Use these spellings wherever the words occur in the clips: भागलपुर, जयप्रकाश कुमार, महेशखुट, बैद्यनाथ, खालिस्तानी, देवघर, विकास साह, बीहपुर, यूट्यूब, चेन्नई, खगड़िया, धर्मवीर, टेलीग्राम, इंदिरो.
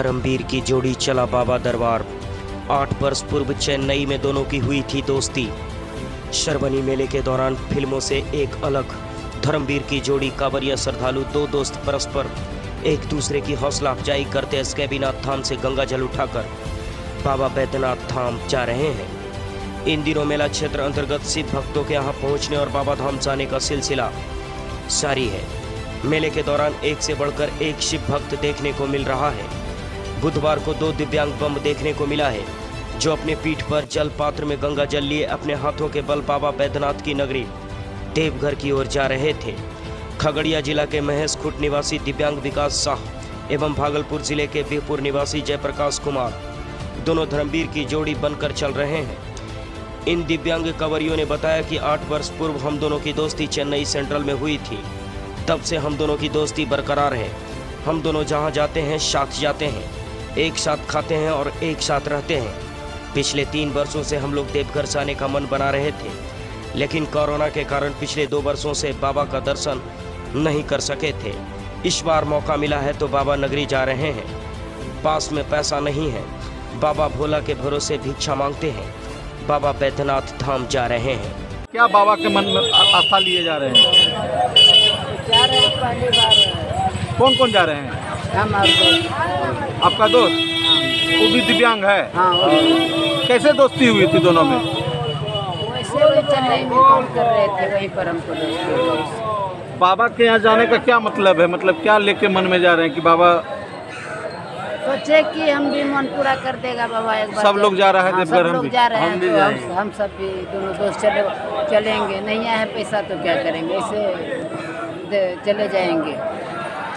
धर्मवीर की जोड़ी चला बाबा दरबार। 8 वर्ष पूर्व चेन्नई में दोनों की हुई थी दोस्ती। शर्वणी मेले के दौरान फिल्मों से एक अलग धर्मवीर की जोड़ी कांवड़िया श्रद्धालु दो दोस्त परस्पर एक दूसरे की हौसला अफजाई करते स्कैबीनाथ धाम से गंगा जल उठाकर बाबा बैद्यनाथ धाम जा रहे हैं। इंदिरो मेला क्षेत्र अंतर्गत सिद्ध भक्तों के यहाँ पहुँचने और बाबा धाम जाने का सिलसिला जारी है। मेले के दौरान एक से बढ़कर एक शिव भक्त देखने को मिल रहा है। बुधवार को 2 दिव्यांग बम देखने को मिला है, जो अपने पीठ पर जल पात्र में गंगा जल लिए अपने हाथों के बल बाबा बैद्यनाथ की नगरी देवघर की ओर जा रहे थे। खगड़िया जिला के महेशखुट निवासी दिव्यांग विकास साह एवं भागलपुर जिले के बीहपुर निवासी जयप्रकाश कुमार दोनों धर्मवीर की जोड़ी बनकर चल रहे हैं। इन दिव्यांग कंवरियों ने बताया कि 8 वर्ष पूर्व हम दोनों की दोस्ती चेन्नई सेंट्रल में हुई थी। तब से हम दोनों की दोस्ती बरकरार है। हम दोनों जहां जाते हैं साथ जाते हैं, एक साथ खाते हैं और एक साथ रहते हैं। पिछले 3 वर्षों से हम लोग देवघर जाने का मन बना रहे थे, लेकिन कोरोना के कारण पिछले 2 वर्षों से बाबा का दर्शन नहीं कर सके थे। इस बार मौका मिला है तो बाबा नगरी जा रहे हैं। पास में पैसा नहीं है, बाबा भोला के भरोसे भिक्षा मांगते हैं। बाबा बैद्यनाथ धाम जा रहे हैं। क्या बाबा के मन में आस्था लिए जा रहे हैं? जा रहे हैं, पहली बार। कौन कौन जा रहे हैं? हम आपका दोस्त वो भी दिव्यांग है। हाँ, कैसे दोस्ती हुई थी दोनों में? वैसे भी चेन्नई में काम कर रहे थे, वहीं पर हमको दोस्ती। बाबा के यहाँ जाने का क्या मतलब है? मतलब क्या लेके मन में जा रहे हैं कि बाबा सोचे कि हम भी मन पूरा कर देगा बाबा एक बार? सब लोग जा रहा है। हाँ, सब लोग जा रहे हैं तो हम सब भी दोनों दोस्त चलेंगे। नहीं आए पैसा तो क्या करेंगे, इसे चले जाएंगे।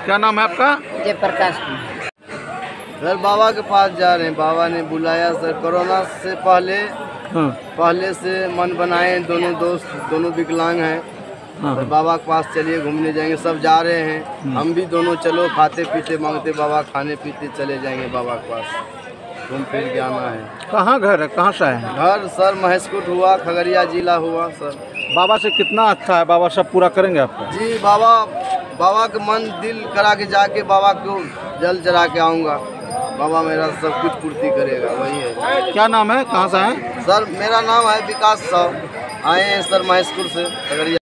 क्या नाम है आपका? जयप्रकाश कुमार। सर बाबा के पास जा रहे हैं, बाबा ने बुलाया सर। कोरोना से पहले से मन बनाए दोनों दोस्त, दोनों विकलांग हैं। तो बाबा के पास चलिए घूमने जाएंगे, सब जा रहे हैं। हम भी दोनों चलो, खाते पीते मांगते बाबा, खाने पीते चले जाएंगे बाबा के पास, घूम फिर के आना है। कहाँ घर है, कहाँ सा है घर? सर महेशखुट हुआ, खगड़िया जिला हुआ। सर बाबा से कितना आस्था है, बाबा सब पूरा करेंगे आपका? जी बाबा के मन दिल करा के जाके बाबा को जल चढ़ा के आऊँगा। बाबा मेरा सब कुछ पूर्ति करेगा, वही है। क्या नाम है, कहाँ सा है? सर मेरा नाम है विकास साह, आए हैं सर महेशखुट से खगड़िया।